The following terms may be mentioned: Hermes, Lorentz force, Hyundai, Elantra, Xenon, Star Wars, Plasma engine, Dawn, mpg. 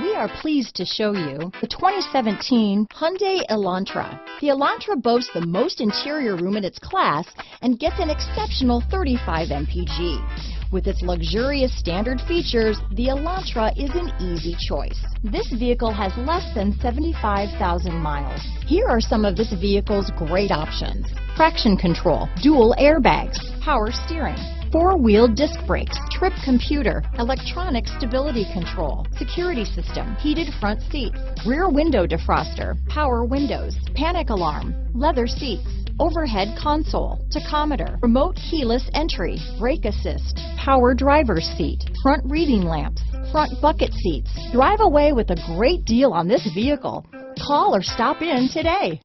We are pleased to show you the 2017 Hyundai Elantra. The Elantra boasts the most interior room in its class and gets an exceptional 35 mpg. With its luxurious standard features, the Elantra is an easy choice. This vehicle has less than 75,000 miles. Here are some of this vehicle's great options: traction control, dual airbags, power steering, four-wheel disc brakes, trip computer, electronic stability control, security system, heated front seats, rear window defroster, power windows, panic alarm, leather seats, overhead console, tachometer, remote keyless entry, brake assist, power driver's seat, front reading lamps, front bucket seats. Drive away with a great deal on this vehicle. Call or stop in today.